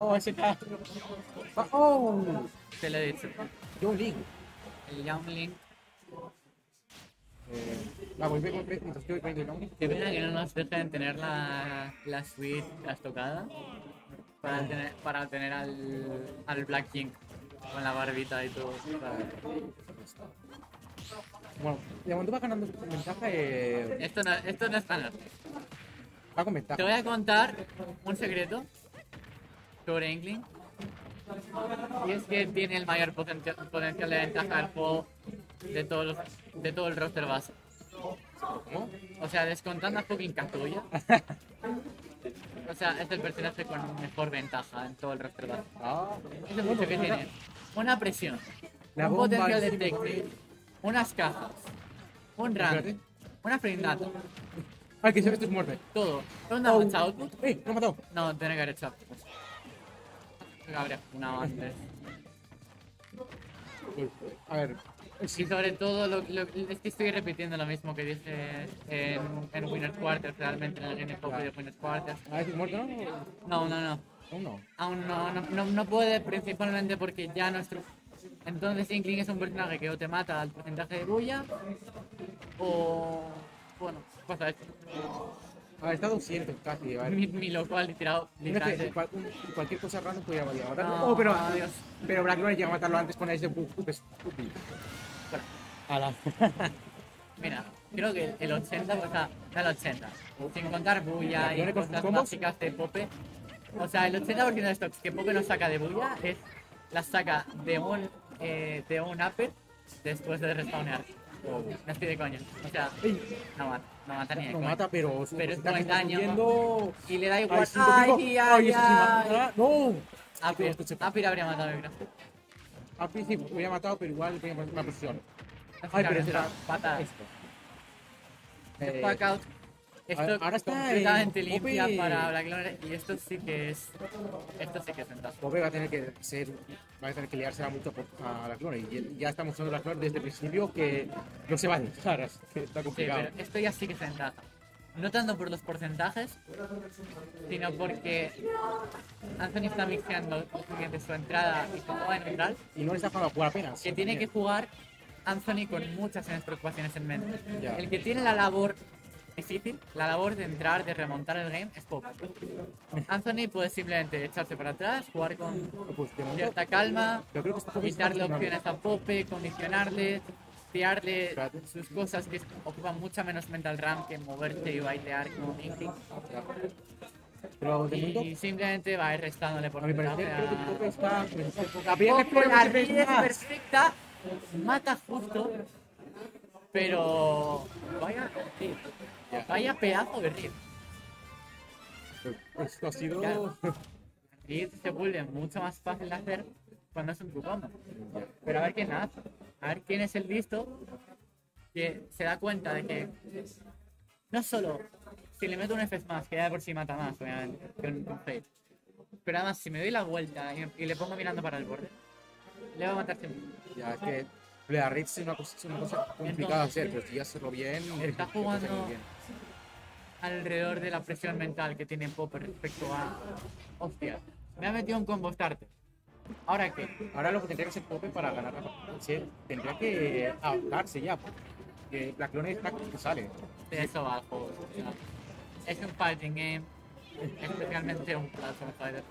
Oh, ese está. Oh, se le dice. Young Link. El Young Link. Qué pena que no nos dejen tener la suite, la estocada. Para tener al Black King con la barbita y todo. Bueno, de momento vas ganando ventaja. Esto no es ganar. Va con ventaja. Te voy a contar un secreto sobre Inkling. Y es que tiene el mayor potencial de ventaja del juego de todo el roster base. ¿Cómo? O sea, descontando a fucking Kazuya. O sea, es el personaje con mejor ventaja en todo el roster base. Es mucho que tiene. Una presión, un potencial de detective, unas cajas, un rank, una frindata. Ay, que se ve esto es muerte. Todo. ¿Dónde ha matado? ¡Ey! ¡Lo ha matado! No, tiene que haber hecho output. Habría una antes. A ver. Sí. Y sobre todo, es que estoy repitiendo lo mismo que dije en Winner's Quarters, realmente en el Pope de Winner's Quarters. ¿Ah, es muerto? No. ¿Aún no? Aún no puede, principalmente porque ya nuestro... Entonces Inkling es un personaje que o te mata al porcentaje de bulla, o... bueno, pasa esto. A ver, está 200 casi, ¿vale? Mi loco ha tirado. Cualquier cosa random podría valer. No, pero BlackLoner llega a matarlo antes con ese bug. Mira, creo que el 80, o sea, está el 80. Sin contar bulla y cosas básicas de Pope. O sea, el 80% de stocks que Pope no saca de bulla las saca de un upper después de respawnear. No estoy de coño, o sea, no mata ni de coño. No mata, pero es buen daño subiendo... y le da igual. ¡Ay! ¡No! Apir habría matado, yo creo. Apir sí, hubiera matado, pero igual tenía una presión. ¡Ay, pero será! Pata esto. Packout. Esto ahora está completamente limpia para BlackLoner y esto sí que es ventaja. Pope va a tener que liársela mucho a BlackLoner y ya está mostrando BlackLoner desde el principio que no se va a dejar, está complicado. Sí, pero esto ya sí que es ventaja. No tanto por los porcentajes, sino porque Anthony está mixeando desde su entrada y cómo va a entrar. Y no le está jugando a jugar apenas. Que tiene que jugar Anthony con muchas preocupaciones en mente. Ya. El que tiene la labor... difícil, la labor de entrar, de remontar el game es Pope. Anthony puede simplemente echarse para atrás, jugar con cierta calma, quitarle opciones a Pope, condicionarle, tirarle sus cosas que ocupan mucha menos mental RAM que moverte y bailear como Inkling. Y simplemente va a ir restándole por detrás. La red es perfecta, mata justo. Pero... Vaya pedazo de Rift. Esto ha sido... Claro. Rift se vuelve mucho más fácil de hacer cuando es un cupón. Pero a ver quién hace. A ver quién es el listo que se da cuenta de que... No solo si le meto un F más, que ya de por sí mata más, obviamente, que un fade. Pero además, si me doy la vuelta y le pongo mirando para el borde, le va a matar siempre. Ya, es que... La red es una cosa complicada de hacer, pero si ya hacerlo bien... Está jugando alrededor de la presión mental que tiene Pope respecto a... Hostia, me ha metido un combo starter. ¿Ahora qué? Ahora lo que tendría que hacer Pope para ganar la partida. Tendría que adaptarse ya, porque BlackLoner está que sale. De eso va el juego. Es un fighting game, especialmente un platform fighter.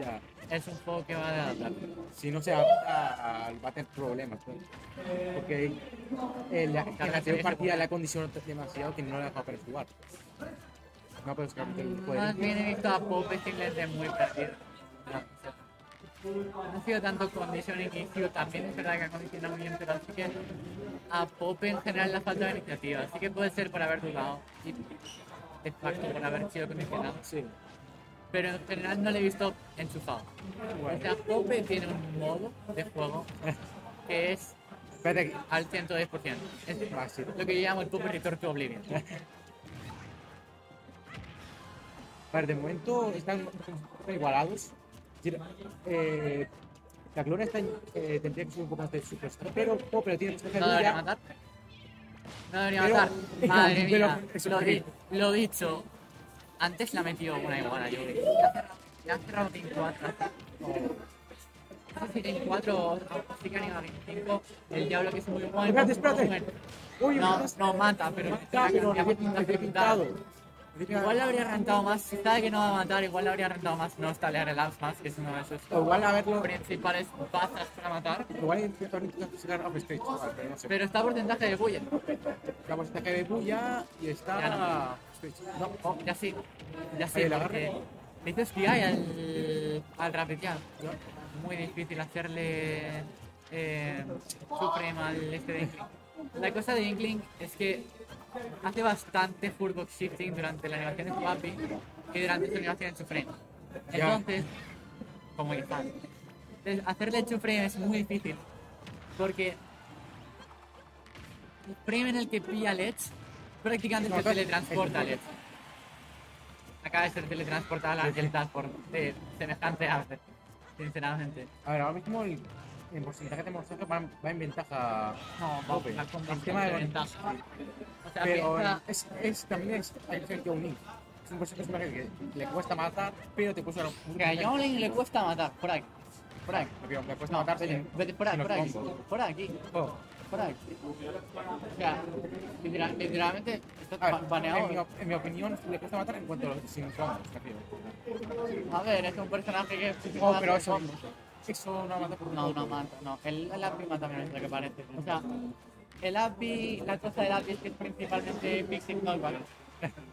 Ya. Es un juego que va a adaptar. Si no se adapta, va a tener problemas. Porque la anterior partida le ha condicionado demasiado que no le ha dejado jugar. No, pero es que el juego. No tiene visto a Pope simplemente muy perdido. No ha sido tanto condicioning inicio, también es verdad que ha condicionado bien, pero así que a Pope en general le falta de iniciativa. Así que puede ser por haber dudado y de facto por haber sido condicionado. Sí. Pero en general no le he visto enchufado. Bueno. O sea, Pope tiene un modo de juego que es al 110%. Es lo que yo llamo el Pope Return to Oblivion. A ver, de momento están igualados. La Clona tendría que subir un poco más de superstar, pero Pope lo tiene que hacer. No debería matar. Madre mía, lo dicho. Antes la ha metido una iguana, yo creo. La has cerrado en 4 atrás. No sé si tienen 4 o si que han ido a 25. El diablo que es muy bueno. Espérate, espérate. Uy, no mata, pero está pintado. Igual le habría rentado más, si sabe que no va a matar, igual le habría rentado más no establecer el Axe más, que es uno de esos principales bazas para matar. Igual intento sacar off stage, pero no sé. Pero está porcentaje de bulla. Está porcentaje de bulla y está... Ya no, oh, ya sí, ya sí. Le hice esquiar al rapetear. Muy difícil hacerle Suprema al este de Inkling. La cosa de Inkling es que hace bastante footbox shifting durante la animación de su API que durante su animación en su frame. Entonces, como que está. Entonces, hacerle en su frame es muy difícil porque el frame en el que pilla el Edge prácticamente se teletransporta al Edge. Acaba de ser teletransportada la teletransport de semejante arte, sinceramente. A ver, ahora mismo el porcentaje de monstruos va en ventaja. No, va en tema de ventaja. O sea, pero también hay que ser Young Link. Es un personaje que le cuesta matar, pero te puso a Young Link le cuesta matar, por aquí. Por aquí. Le cuesta matar, vete por aquí, por aquí. Por aquí. Por aquí. O sea, literalmente está baneado. En mi opinión, le cuesta matar en cuanto a los sin combos. A ver, es un personaje que. Oh, pero eso. Eso no mata por no, no mata, no. El API mata menos de lo que parece. O sea, el API, la cosa del API es que es principalmente fixing knockback.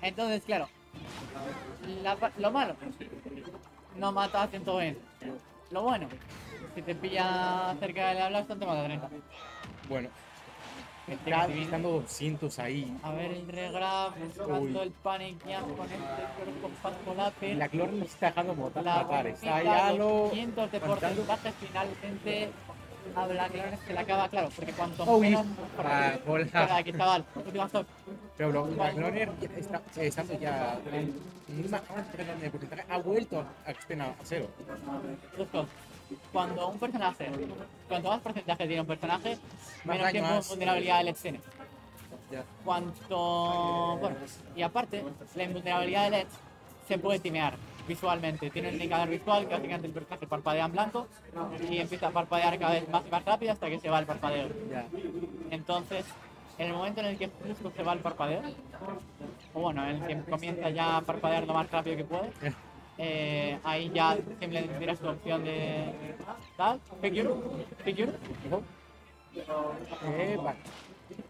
Entonces, claro, lo malo, no mata a 120. Lo bueno, si te pilla cerca del Blackstone te mata a 30. Bueno, está buscando 200 ahí. A ver el regrab, buscando el panic jam con este cuerpo con la pena. La Clor no está dejando matar, está ahí a los 500 de porcentaje final, gente. A BlackLoner se le acaba, claro, porque cuanto menos. Para aquí, chaval, última stop. Pero BlackLoner está ya. Ha vuelto a extender a cero. Justo. Cuando un personaje, cuanto más porcentaje tiene un personaje, menos tiempo de vulnerabilidad del Edge. Cuanto. Bueno, y aparte, la invulnerabilidad del Edge se puede timear visualmente. Tiene un indicador visual que básicamente el personaje parpadea en blanco y empieza a parpadear cada vez más rápido hasta que se va el parpadeo. Entonces, en el momento en el que justo se va el parpadeo, o bueno, en el que comienza ya a parpadear lo más rápido que puede. Ahí ya simplemente tiras tu opción de tal, figure. Vale.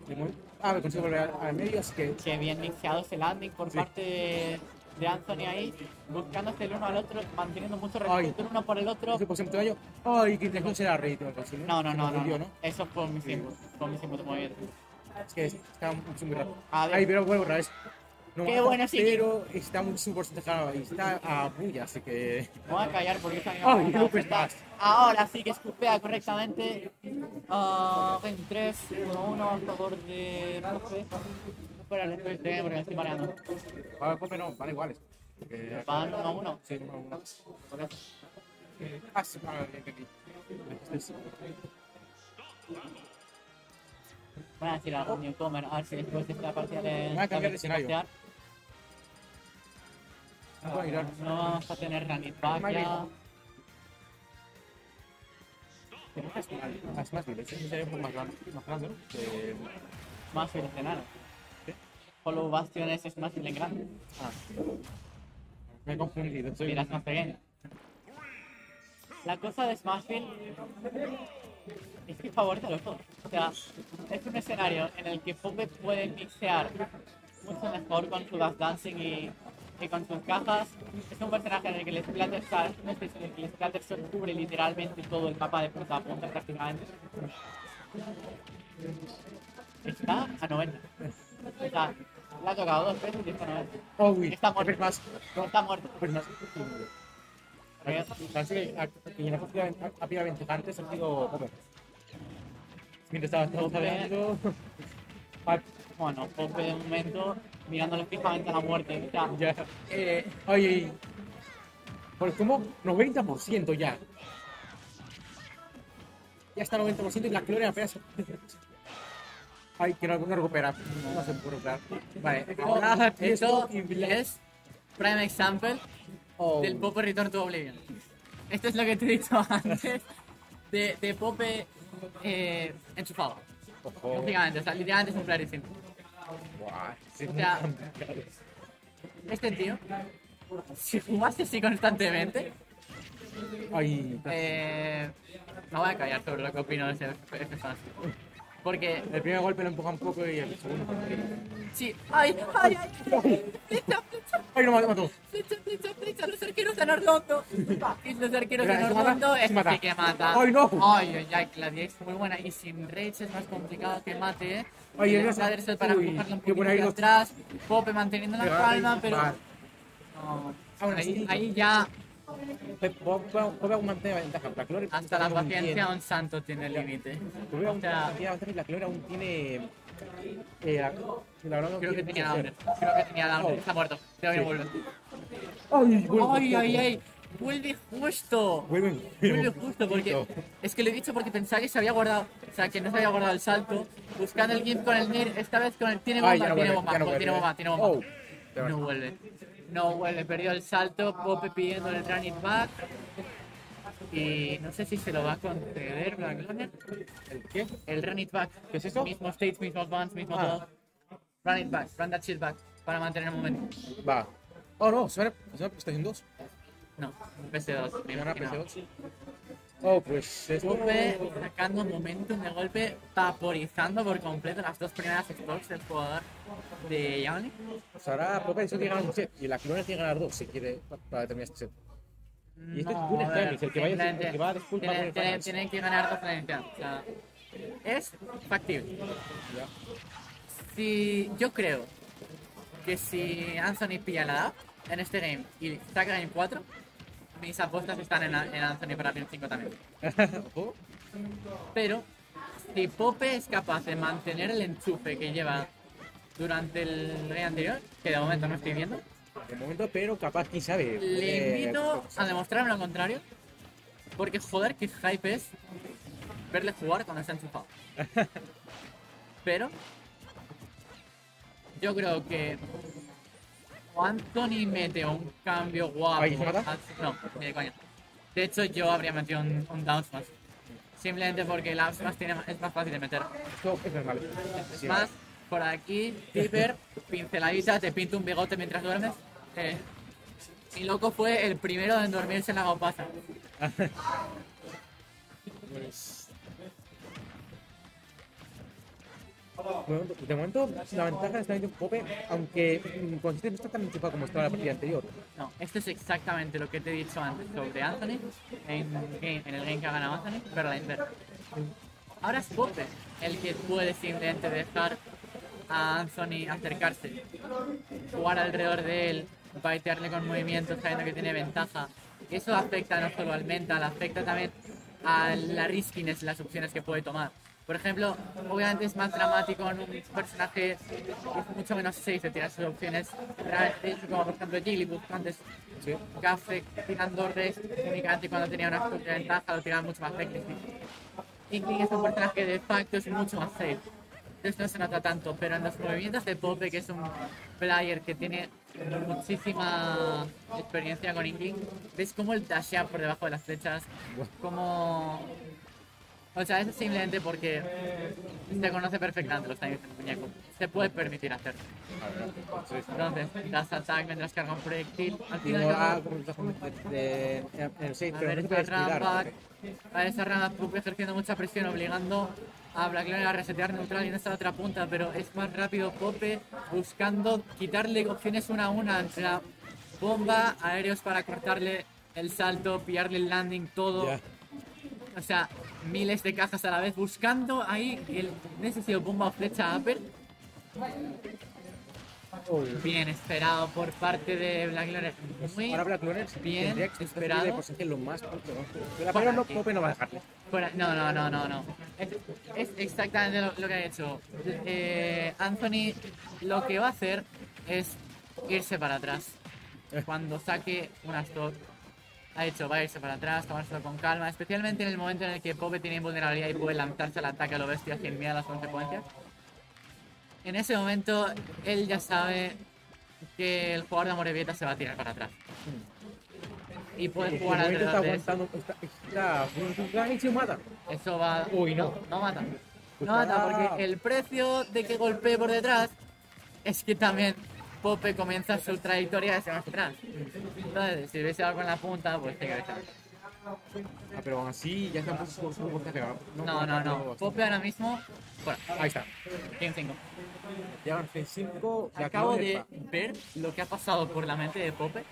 Me consigo volver al medio, así que... Que bien mixeado ese landing por parte de Anthony ahí, buscándose el uno al otro, manteniendo mucho respeto el uno por el otro. ¿Ese por ejemplo te yo? Ay, que te considera rey, No. Eso fue mis tiempos, movimientos. Es que está mucho muy rápido. Ay, pero vuelvo otra vez. No qué mata, bueno, sí. Pero está muy súper dejado y está a bulla, así que... Voy a callar porque esta misma persona... Ahora sí que escupea correctamente. En 3, 1, 1, a favor de Pope. Espera, le estoy teniendo porque me estoy mareando. Para Pope no, van iguales. Van 1 a 1. Sí, 1 a 1. Sí, para aquí. Voy a decir algo newcomer, a ver si después de esta partida le... Voy a cambiar de escenario. No vamos a tener Ranitback ya. Es más violento, sería un poco más grande, ¿no? Más violento, ¿qué? Hollow Bastion es más grande. Me he confundido. Mira, es más pequeño. La cosa de Smashville es mi favorita de los dos. O sea, es un escenario en el que Pope puede mixear mucho mejor con su dash dancing y con sus cajas. Es un personaje en el que el splatter se cubre literalmente todo el mapa de punta a punta prácticamente. Está a 90. Está, la ha tocado dos veces y está a 90. Oh, uy, está muerto. Está muerto. La partida ha pillado 20 antes ha sido Pope. Mientras estaba hablando... Bueno, Pope de momento mirándole fijamente a la muerte. Oye, por ejemplo, 90% ya. Ya está 90% y las clones apenas... Ay, que no recupera. No se puede recuperar. Vale, ahora esto es prime example Del Pope Return to Oblivion. Esto es lo que te he dicho antes de Pope enchufado. Prácticamente, o sea, literalmente es un clarísimo. O sea, este tío, si jugase así constantemente, no voy a callar sobre lo que opino de ese personaje. Porque el primer golpe lo empuja un poco y el segundo. Sí. ¡Ay! ¡Ay! ¡Ay! ¡Flecha! ¡Flecha! ¡Ay! ¡No mató! ¡Flecha! ¡Flecha! ¡Flecha! ¡Los arqueros en Orlando! ¡Los arqueros en Orlando! ¡Es sí que mata! ¡Ay, no! ¡Ay, ay! La DX es muy buena y sin Rage es más complicado que mate, ¿eh? ¡Ay, el Adersel para empujarlo un poquito hacia atrás! Pope manteniendo la calma, pero... Ahí ya... Puedo mantener la ventaja. Hasta la paciencia de un santo tiene límite. La Clora aún tiene. Creo que tenía hambre. Está muerto. Creo que vuelve. ¡Ay, ay, ay! ¡Vuelve justo! Vuelve justo porque. Es que lo he dicho porque pensaba que se había guardado. O sea, que no se había guardado el salto. Buscando el gimp con el Nir. Esta vez con el. Tiene bomba, tiene bomba. Tiene bomba, tiene bomba. No vuelve. No vuelve, perdió el salto, Pope pidiéndole el run it back. Y no sé si se lo va a conceder BlackLoner. ¿El qué? El run it back. ¿Qué es eso? Mismo stage, mismo advance, mismo todo. Run it back, run that shit back. Para mantener el momento. Va. Oh no, ¿se va a PlayStation 2? No, PC2. ¿Se va a PC2? Oh, pues esto... Pope sacando momentum de golpe, vaporizando por completo las dos primeras stocks del jugador de Young Link. Pues ahora Pope tiene que ganar un set y la Clona tiene que ganar dos si quiere para terminar este set. Y este no, es un Fénix, el que va después para el Fénix. Tienen que ganar dos planetas, o sea, es factible. Yeah. Si yo creo que si Anthony pilla la DAP en este game y saca game 4, mis apuestas están en Anthony para Game 5 también. Pero si Pope es capaz de mantener el enchufe que lleva durante el rey anterior, que de momento no estoy viendo. De momento, pero capaz, quién sabe. Le invito a demostrarme lo contrario, porque joder, qué hype es verle jugar cuando está enchufado. Pero yo creo que... Anthony mete un cambio guapo. No, ni de coña. De hecho, yo habría metido un down smash. Simplemente porque el up smash es más fácil de meter. Esto es normal. Es más, por aquí, Piper, pinceladita, te pinta un bigote mientras duermes. Mi loco fue el primero en dormirse en la gaupasa. De momento, la ventaja de este Pope, aunque consiste no está tan enchufado como estaba la partida anterior. No, esto es exactamente lo que te he dicho antes sobre Anthony, en el game que ha ganado Anthony, pero ahora es Pope el que puede simplemente dejar a Anthony acercarse, jugar alrededor de él, baitearle con movimientos sabiendo que tiene ventaja. Eso afecta no solo al mental, afecta también a la riskiness, las opciones que puede tomar. Por ejemplo, obviamente es más dramático en un personaje que es mucho menos safe de tirar sus opciones, como por ejemplo Jigglypuff antes, Gaffe tirando res únicamente cuando tenía una ventaja lo tiraba mucho más recklessly. Inkling es un personaje que de facto es mucho más safe, entonces no se nota tanto, pero en los movimientos de Pope, que es un player que tiene muchísima experiencia con Inkling, ves como el dashea por debajo de las flechas, como... O sea, eso simplemente porque se conoce perfectamente los timings del muñeco. Se puede permitir hacer. Entonces, das attack mientras carga un proyectil. Al final, a ver, esa rama Pope ejerciendo mucha presión, obligando a BlackLoner a resetear neutral y en esa otra punta, pero es más rápido Pope buscando quitarle opciones una a una. O sea, bomba, aéreos para cortarle el salto, pillarle el landing, todo. Yeah. O sea, miles de cajas a la vez, buscando ahí el necesario bomba o flecha upper. Bien esperado por parte de BlackLoner. Ahora BlackLoner bien esperado. Pero no, Pope no va a dejarle. No. Es exactamente lo que ha hecho. Anthony lo que va a hacer es irse para atrás. Cuando saque una stock. Ha hecho, va a irse para atrás, tomárselo con calma, especialmente en el momento en el que Pope tiene invulnerabilidad y puede lanzarse al ataque a lo bestia sin miedo a las consecuencias. En ese momento, él ya sabe que el jugador de Amorebieta se va a tirar para atrás. y puedes jugar al de aguantando. Está. Y si mata. Eso va. Uy, no. No mata. No mata porque el precio de que golpee por detrás es que también Pope comienza su trayectoria hacia más atrás. Entonces, si hubiese algo en la punta, pues te cabeza. Ah, pero aún así ya tampoco su golpe pegado. No. Pope ahora mismo. Bueno, ahí está. Game 5. Llevan 5. Acabo de ver lo que ha pasado por la mente de Pope.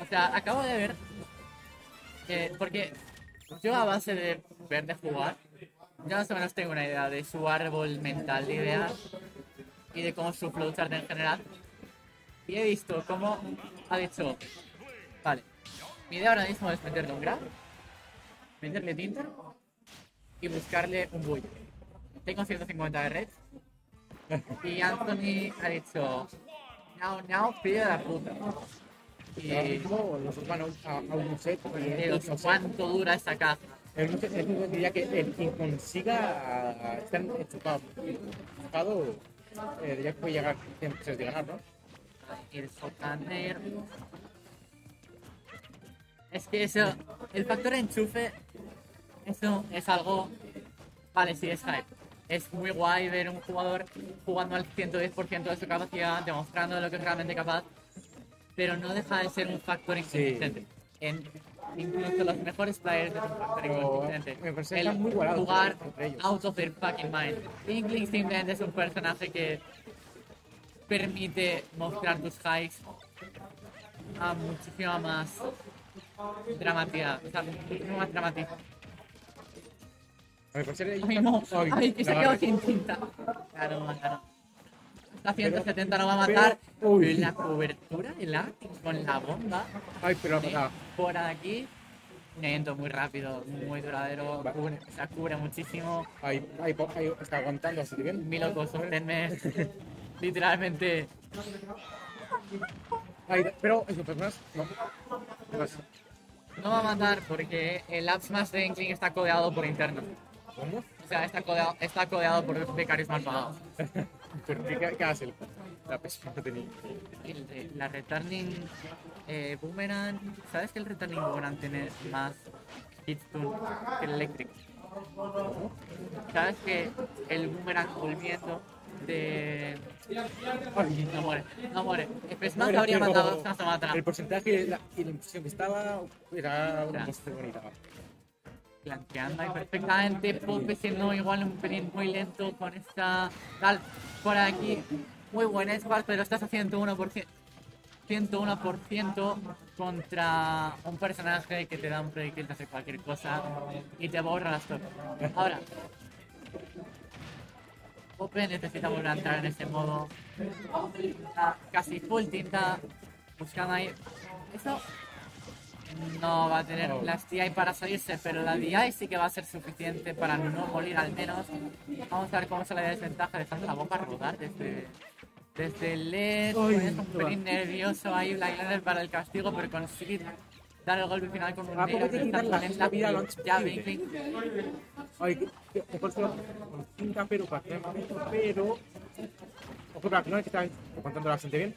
O sea, acabo de ver. Porque yo, a base de ver de jugar, ya más o menos tengo una idea de su árbol mental de ideas y de cómo su flowchart en general. Y he visto cómo ha dicho: vale, mi idea ahora mismo es meterle un grab, meterle tinta y buscarle un bull. Tengo 150 de red. Y Anthony ha dicho: no, pide la puta. Y cuánto dura esta caja. El diría que el que consiga estar enchufado diría que puede llegar a ganar, ¿no? El sotaner. Es que eso, el factor enchufe, eso es algo. Vale, sí, es hype. Es muy guay ver un jugador jugando al 110% de su capacidad, demostrando lo que es realmente capaz. Pero no deja de ser un factor inconsistente. Sí. Incluso los mejores players es un factor inconsistente. El muy jugar out of their fucking mind. Inkling simplemente es un personaje que permite mostrar tus hikes a muchísima más dramática. O sea, muchísimo más dramático. Ay, no. Ay, que se ha quedado sin tinta. Claro, mataron. La 170 no va a matar. Uy. La cobertura, el A con la bomba. Ay, pero fuera de aquí. Nento muy rápido, muy duradero. Cubre, o sea, cubre muchísimo. Ahí está aguantando así bien. Mi loco, sosténme. Literalmente. Ay, pero eso, personas. No va a matar porque el up smash de Inkling está codeado por interno. ¿Cómo? O sea, está codeado por los becarios mal pagados. ¿Qué hace la pesca que tenía? La returning boomerang. ¿Sabes que el returning boomerang tiene más hitstun que el eléctrico? ¿Sabes que el boomerang volviendo de... Ay, no muere. El smash habría matado, no se mata. El porcentaje y la impresión que estaba era una cosa bonita. Planteando ahí perfectamente, Pope siendo igual un pelín muy lento con esta tal por aquí, muy buena squad, pero estás a 101% contra un personaje que te da un predictil de hacer cualquier cosa y te borra las top. Ahora, Pope necesita volver a entrar en este modo, casi full tinta, buscando ahí eso. No va a tener las DI para salirse, pero la DI sí que va a ser suficiente para no morir al menos. Vamos a ver cómo sale la desventaja dejando la bomba rodar desde el LED. Es un pelín nervioso ahí BlackLoner para el castigo, pero conseguir dar el golpe final con un negro que está con la vida ya Inkling. Ay, mejor se va con tinta, pero para hacer momento, pero... Ojo, BlackLoner, que está contando bastante bien.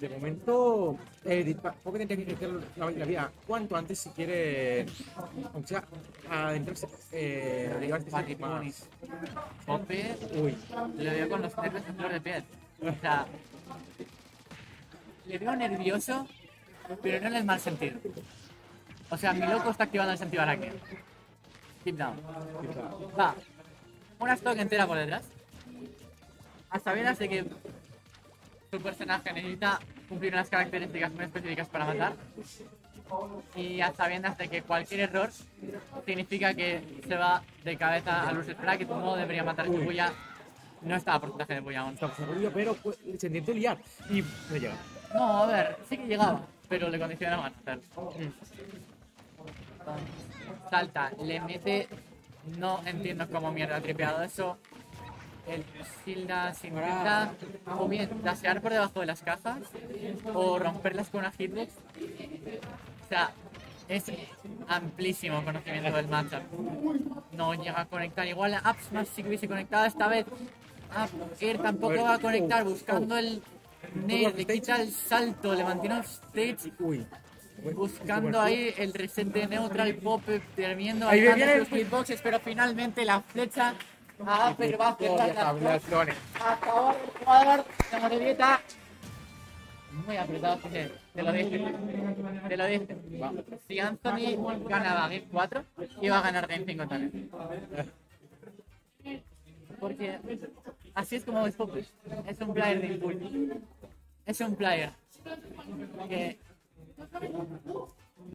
De momento, Pope tendría que hacer la vida cuanto antes si quiere, o sea, adentrarse, llevar este sitio más. Pope, uy, le veo con los nervios en flor de piel. O sea, le veo nervioso, pero no en el mal sentido. O sea, mi loco está activando el sentido araque. Keep down. Va, una stock entera por detrás. Hasta bien hace que... Su personaje necesita cumplir unas características muy específicas para matar. Y a sabiendas de que cualquier error significa que se va de cabeza a Luces Black, que tu modo debería matar a Shibuya. No está a porcentaje de Shibuya aún. Pero se intentó liar y no llega. No, a ver, sí que llegaba, pero le condicionaban. Salta, le mete. No entiendo cómo mierda ha tripeado eso. El Silda se intenta o bien dasear por debajo de las cajas o romperlas con una hitbox. O sea, es amplísimo conocimiento del matchup. No llega a conectar. Igual la Up Smash sí que hubiese conectado esta vez. Air tampoco va a conectar buscando el Nerd, le quita el salto, le mantiene un stage. Uy. Buscando ahí el reset de neutral, Pop terminando bajando sus hitboxes, pero finalmente la flecha a Aper va a cerrar las flores. A favor del jugador de Amorebieta. Muy apretado, te lo dije. Te lo dije. Wow. Si Anthony ganaba Game 4, iba a ganar Game 5 también. Porque así es como es Pop. Es un player de impulso. Es un player. Que